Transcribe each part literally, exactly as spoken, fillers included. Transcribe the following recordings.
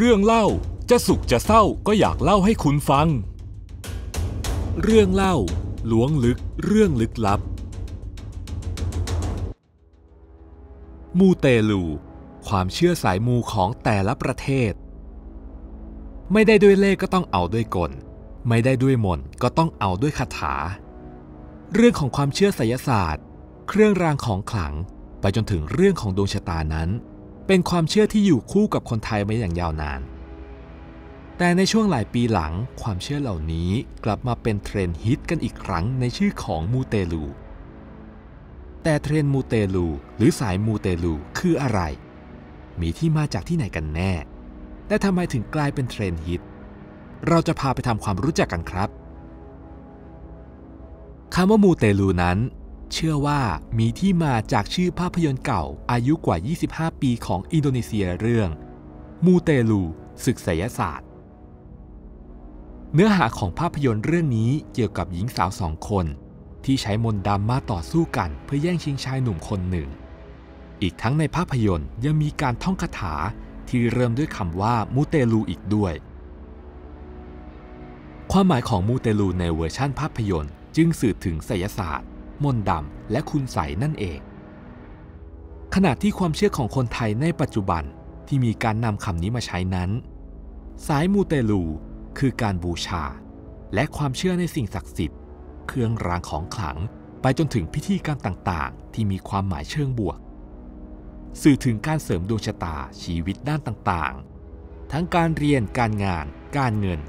เรื่องเล่าจะสุขจะเศร้าก็อยากเล่าให้คุณฟังเรื่องเล่าล้วงลึกเรื่องลึกลับมูเตลูความเชื่อสายมูของแต่ละประเทศไม่ได้ด้วยเลขก็ต้องเอาด้วยกลไม่ได้ด้วยมนต์ก็ต้องเอาด้วยคาถาเรื่องของความเชื่อไสยศาสตร์เครื่องรางของขลังไปจนถึงเรื่องของดวงชะตานั้นเป็นความเชื่อที่อยู่คู่กับคนไทยมาอย่างยาวนานแต่ในช่วงหลายปีหลังความเชื่อเหล่านี้กลับมาเป็นเทรนด์ฮิตกันอีกครั้งในชื่อของมูเตลูแต่เทรนด์มูเตลูหรือสายมูเตลูคืออะไรมีที่มาจากที่ไหนกันแน่และทำไมถึงกลายเป็นเทรนด์ฮิตเราจะพาไปทำความรู้จักกันครับคำว่ามูเตลูนั้นเชื่อว่ามีที่มาจากชื่อภาพยนตร์เก่าอายุกว่ายี่สิบห้าปีของอินโดนีเซียเรื่องมูเตลูศึกไสยศาสตร์เนื้อหาของภาพยนตร์เรื่องนี้เกี่ยวกับหญิงสาวสองคนที่ใช้มนต์ดำมาต่อสู้กันเพื่อแย่งชิงชายหนุ่มคนหนึ่งอีกทั้งในภาพยนตร์ยังมีการท่องคาถาที่เริ่มด้วยคำว่ามูเตลูอีกด้วยความหมายของมูเตลูในเวอร์ชั่นภาพยนตร์จึงสื่อถึงไสยศาสตร์มนต์ดำและคุณไสยนั่นเองขณะที่ความเชื่อของคนไทยในปัจจุบันที่มีการนำคำนี้มาใช้นั้นสายมูเตลูคือการบูชาและความเชื่อในสิ่งศักดิ์สิทธิ์เครื่องรางของขลังไปจนถึงพิธีกรรมต่างๆที่มีความหมายเชิงบวกสื่อถึงการเสริมดวงชะตาชีวิตด้านต่างๆทั้งการเรียนการงานการเงิน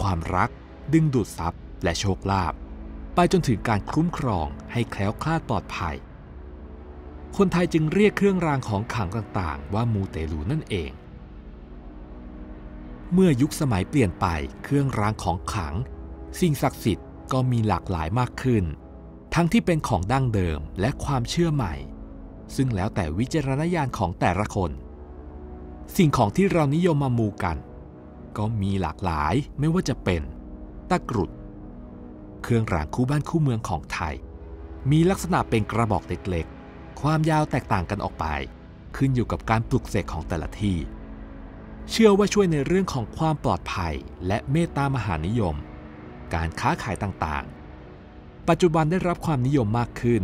ความรักดึงดูดทรัพย์และโชคลาภไปจนถึงการคุ้มครองให้แคล้วคลาดปลอดภัยคนไทยจึงเรียกเครื่องรางของขลังต่างๆว่ามูเตลูนั่นเองเมื่อยุคสมัยเปลี่ยนไปเครื่องรางของขลังสิ่งศักดิ์สิทธิ์ก็มีหลากหลายมากขึ้นทั้งที่เป็นของดั้งเดิมและความเชื่อใหม่ซึ่งแล้วแต่วิจารณญาณของแต่ละคนสิ่งของที่เรานิยมมามูกันก็มีหลากหลายไม่ว่าจะเป็นตะกรุดเครื่องรางคู่บ้านคู่เมืองของไทยมีลักษณะเป็นกระบอกเล็กๆความยาวแตกต่างกันออกไปขึ้นอยู่กับการปลุกเสกของแต่ละที่เชื่อว่าช่วยในเรื่องของความปลอดภัยและเมตตามหานิยมการค้าขายต่างๆปัจจุบันได้รับความนิยมมากขึ้น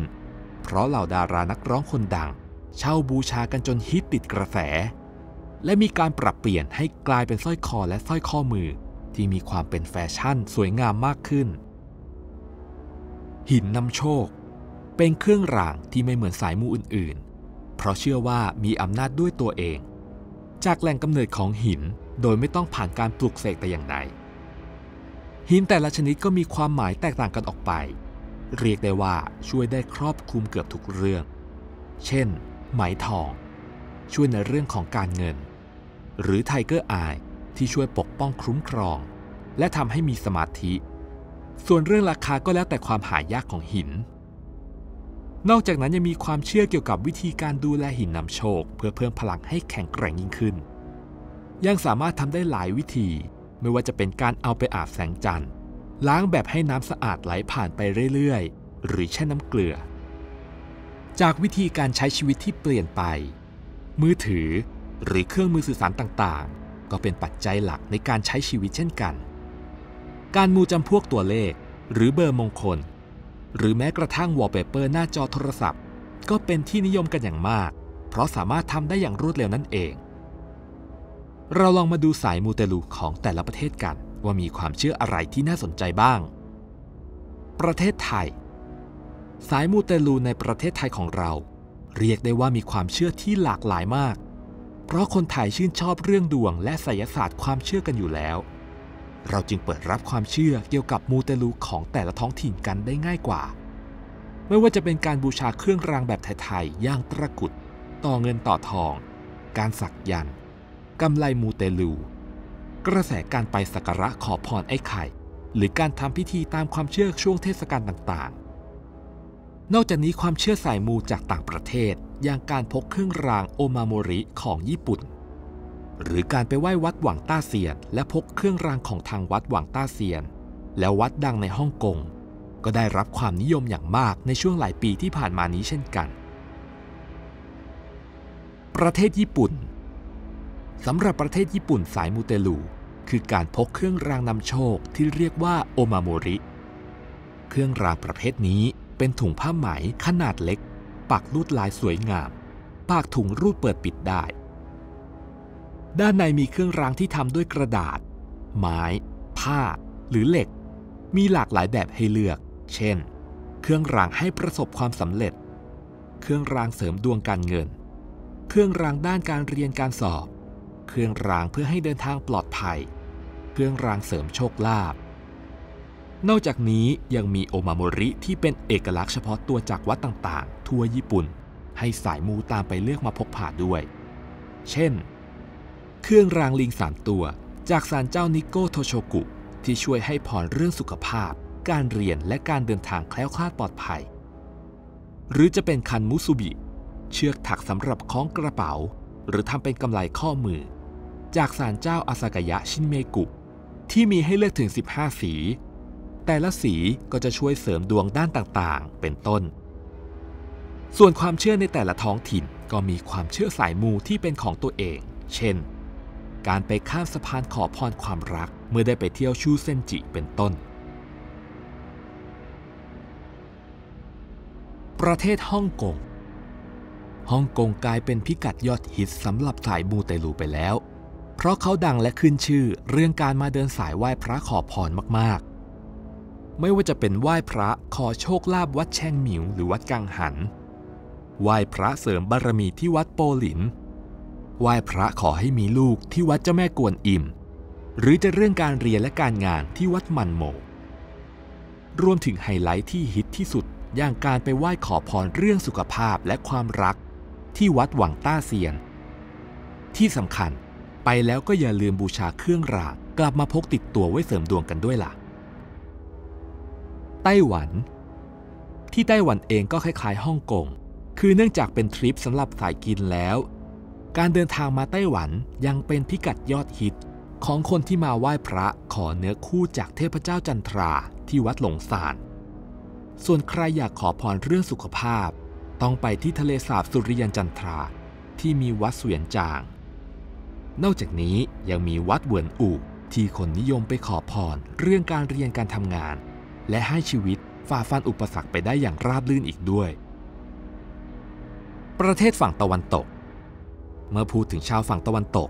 เพราะเหล่าดารานักร้องคนดังเช่าบูชากันจนฮิตติดกระแสและมีการปรับเปลี่ยนให้กลายเป็นสร้อยคอและสร้อยข้อมือที่มีความเป็นแฟชั่นสวยงามมากขึ้นหินนำโชคเป็นเครื่องรางที่ไม่เหมือนสายมูอื่นๆเพราะเชื่อว่ามีอำนาจด้วยตัวเองจากแหล่งกำเนิดของหินโดยไม่ต้องผ่านการปลุกเสกแต่อย่างใดหินแต่ละชนิดก็มีความหมายแตกต่างกันออกไปเรียกได้ว่าช่วยได้ครอบคลุมเกือบทุกเรื่องเช่นไหมทองช่วยในเรื่องของการเงินหรือไทเกอร์อายที่ช่วยปกป้องคุ้มครองและทำให้มีสมาธิส่วนเรื่องราคาก็แล้วแต่ความหายากของหินนอกจากนั้นยังมีความเชื่อเกี่ยวกับวิธีการดูแลหินนำโชคเพื่อเพิ่มพลังให้แข็งแกร่งยิ่งขึ้นยังสามารถทำได้หลายวิธีไม่ว่าจะเป็นการเอาไปอาบแสงจันทร์ล้างแบบให้น้ำสะอาดไหลผ่านไปเรื่อยๆหรือแช่น้ำเกลือจากวิธีการใช้ชีวิตที่เปลี่ยนไปมือถือหรือเครื่องมือสื่อสารต่างๆก็เป็นปัจจัยหลักในการใช้ชีวิตเช่นกันการมูจำพวกตัวเลขหรือเบอร์มงคลหรือแม้กระทั่งวอลเปเปอร์หน้าจอโทรศัพท์ก็เป็นที่นิยมกันอย่างมากเพราะสามารถทำได้อย่างรวดเร็วนั่นเองเราลองมาดูสายมูเตลูของแต่ละประเทศกันว่ามีความเชื่ออะไรที่น่าสนใจบ้างประเทศไทยสายมูเตลูในประเทศไทยของเราเรียกได้ว่ามีความเชื่อที่หลากหลายมากเพราะคนไทยชื่นชอบเรื่องดวงและไสยศาสตร์ความเชื่อกันอยู่แล้วเราจึงเปิดรับความเชื่อเกี่ยวกับมูเตลูของแต่ละท้องถิ่นกันได้ง่ายกว่าไม่ว่าจะเป็นการบูชาเครื่องรางแบบไทยๆอย่างตะกรุดต่อเงินต่อทองการสักยันต์กำไลมูเตลูกระแสการไปสักการะขอพรไอ้ไข่หรือการทำพิธีตามความเชื่อช่วงเทศกาลต่างๆนอกจากนี้ความเชื่อสายมูจากต่างประเทศอย่างการพกเครื่องรางโอมาโมริของญี่ปุ่นหรือการไปไหว้วัดหวังต้าเซียนและพกเครื่องรางของทางวัดหวังต้าเซียนและวัดดังในฮ่องกงก็ได้รับความนิยมอย่างมากในช่วงหลายปีที่ผ่านมานี้เช่นกันประเทศญี่ปุ่น สำหรับประเทศญี่ปุ่นสายมูเตลูคือการพกเครื่องรางนำโชคที่เรียกว่าโอมาโมริเครื่องรางประเภทนี้เป็นถุงผ้าไหมขนาดเล็กปักลวดลายสวยงามปากถุงรูดเปิดปิดได้ด้านในมีเครื่องรางที่ทำด้วยกระดาษไม้ผ้าหรือเหล็กมีหลากหลายแบบให้เลือกเช่นเครื่องรางให้ประสบความสำเร็จเครื่องรางเสริมดวงการเงินเครื่องรางด้านการเรียนการสอบเครื่องรางเพื่อให้เดินทางปลอดภัยเครื่องรางเสริมโชคลาภนอกจากนี้ยังมีโอมาโมริที่เป็นเอกลักษณ์เฉพาะตัวจากวัดต่างๆทั่วญี่ปุ่นให้สายมูตามไปเลือกมาพกผ่าด้วยเช่นเครื่องรางลิงสามตัวจากศาลเจ้านิโกโทโชกุที่ช่วยให้พรเรื่องสุขภาพการเรียนและการเดินทางแคล้วคลาดปลอดภัยหรือจะเป็นคันมุสุบิเชือกถักสำหรับคล้องกระเป๋าหรือทำเป็นกำไลข้อมือจากศาลเจ้าอาซากายะชินเมกุที่มีให้เลือกถึงสิบห้าสีแต่ละสีก็จะช่วยเสริมดวงด้านต่างๆเป็นต้นส่วนความเชื่อในแต่ละท้องถิ่นก็มีความเชื่อสายมูที่เป็นของตัวเองเช่นการไปข้ามสะพานขอพรความรักเมื่อได้ไปเที่ยวชูเซนจิเป็นต้นประเทศฮ่องกงฮ่องกงกลายเป็นพิกัดยอดฮิตสำหรับสายมูเตลูไปแล้วเพราะเขาดังและขึ้นชื่อเรื่องการมาเดินสายไหว้พระขอพรมากๆไม่ว่าจะเป็นไหว้พระขอโชคลาภวัดแช่งหมิวหรือวัดกังหันไหว้พระเสริมบารมีที่วัดโปหลินไหว้พระขอให้มีลูกที่วัดเจ้าแม่กวนอิมหรือจะเรื่องการเรียนและการงานที่วัดมันโมรวมถึงไฮไลท์ที่ฮิตที่สุดอย่างการไปไหว้ขอพรเรื่องสุขภาพและความรักที่วัดหวังต้าเซียนที่สำคัญไปแล้วก็อย่าลืมบูชาเครื่องรางกลับมาพกติดตัวไว้เสริมดวงกันด้วยล่ะไต้หวันที่ไต้หวันเองก็คล้ายๆฮ่องกงคือเนื่องจากเป็นทริปสำหรับสายกินแล้วการเดินทางมาไต้หวันยังเป็นพิกัดยอดฮิตของคนที่มาไหว้พระขอเนื้อคู่จากเทพเจ้าจันทราที่วัดหลงซานส่วนใครอยากขอพรเรื่องสุขภาพต้องไปที่ทะเลสาบสุริยันจันทราที่มีวัดเสวียนจางนอกจากนี้ยังมีวัดเหวินอู่ที่คนนิยมไปขอพรเรื่องการเรียนการทำงานและให้ชีวิตฝ่าฟันอุปสรรคไปได้อย่างราบรื่นอีกด้วยประเทศฝั่งตะวันตกเมื่อพูดถึงชาวฝั่งตะวันตก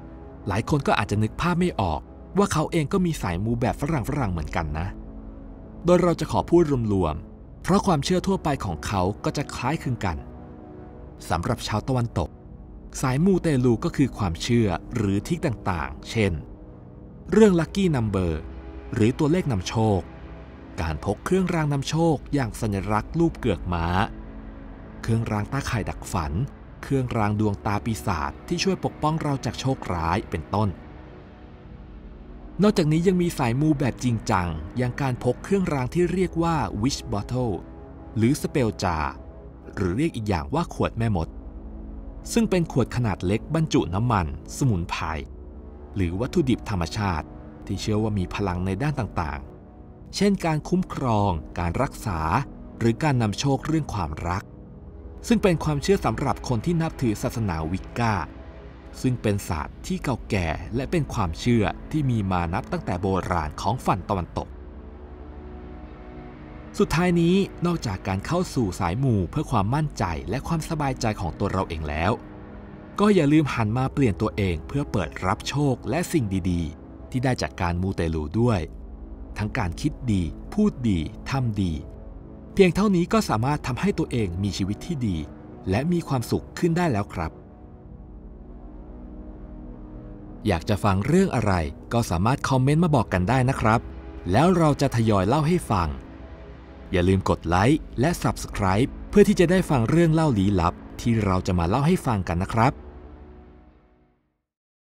หลายคนก็อาจจะนึกภาพไม่ออกว่าเขาเองก็มีสายมูแบบฝรั่งฝรั่งเหมือนกันนะโดยเราจะขอพูดรวมๆเพราะความเชื่อทั่วไปของเขาก็จะคล้ายคลึงกันสำหรับชาวตะวันตกสายมูเตลูก็คือความเชื่อหรือทิศต่างๆเช่นเรื่องลัคกี้นัมเบอร์หรือตัวเลขนำโชคการพกเครื่องรางนำโชคอย่างสัญลักษณ์รูปเกือกม้าเครื่องรางตาข่ายดักฝันเครื่องรางดวงตาปีศาจที่ช่วยปกป้องเราจากโชคร้ายเป็นต้นนอกจากนี้ยังมีสายมูแบบจริงจังอย่างการพกเครื่องรางที่เรียกว่า Wish Bottle หรือ Spell Jar หรือเรียกอีกอย่างว่าขวดแม่มดซึ่งเป็นขวดขนาดเล็กบรรจุน้ำมันสมุนไพรหรือวัตถุดิบธรรมชาติที่เชื่อว่ามีพลังในด้านต่างๆเช่นการคุ้มครองการรักษาหรือการนำโชคเรื่องความรักซึ่งเป็นความเชื่อสำหรับคนที่นับถือศาสนาวิกาซึ่งเป็นศาสตร์ที่เก่าแก่และเป็นความเชื่อที่มีมานับตั้งแต่โบราณของฝั่งตะวันตกสุดท้ายนี้นอกจากการเข้าสู่สายมูเพื่อความมั่นใจและความสบายใจของตัวเราเองแล้วก็อย่าลืมหันมาเปลี่ยนตัวเองเพื่อเปิดรับโชคและสิ่งดีๆที่ได้จากการมูเตลูด้วยทั้งการคิดดีพูดดีทำดีเพียงเท่านี้ก็สามารถทำให้ตัวเองมีชีวิตที่ดีและมีความสุขขึ้นได้แล้วครับอยากจะฟังเรื่องอะไรก็สามารถคอมเมนต์มาบอกกันได้นะครับแล้วเราจะทยอยเล่าให้ฟังอย่าลืมกดไลค์และ Subscribe เพื่อที่จะได้ฟังเรื่องเล่าลี้ลับที่เราจะมาเล่าให้ฟังกันนะครับ